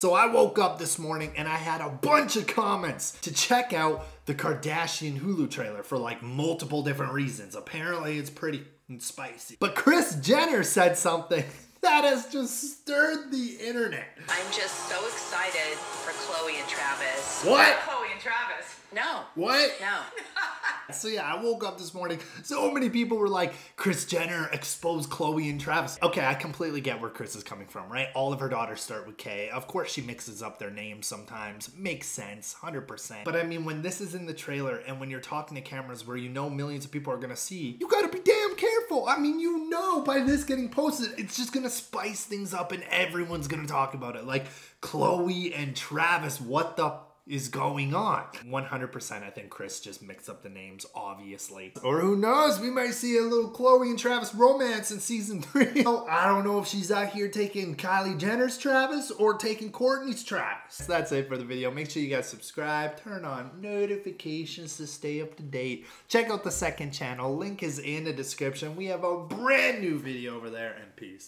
So I woke up this morning and I had a bunch of comments to check out the Kardashian Hulu trailer for like multiple different reasons. Apparently it's pretty spicy. But Kris Jenner said something that has just stirred the internet. I'm just so excited for Khloé and Travis. What? Khloé and Travis. No. What? No. So yeah, I woke up this morning, so many people were like, Kris Jenner exposed Khloé and Travis. Okay, I completely get where Kris is coming from, right? All of her daughters start with K. Of course she mixes up their names sometimes. Makes sense, 100%. But I mean, when this is in the trailer and when you're talking to cameras where you know millions of people are gonna see, you gotta be damn careful. I mean, you know by this getting posted, it's just gonna spice things up and everyone's gonna talk about it. Like, Khloé and Travis, what the is going on? 100% I think Kris just mixed up the names, obviously. Or who knows, we might see a little Khloé and Travis romance in season 3. I don't know if she's out here taking Kylie Jenner's Travis or taking Kourtney's Travis. So that's it for the video. Make sure you guys subscribe, turn on notifications to stay up to date. Check out the second channel, link is in the description. We have a brand new video over there, and peace.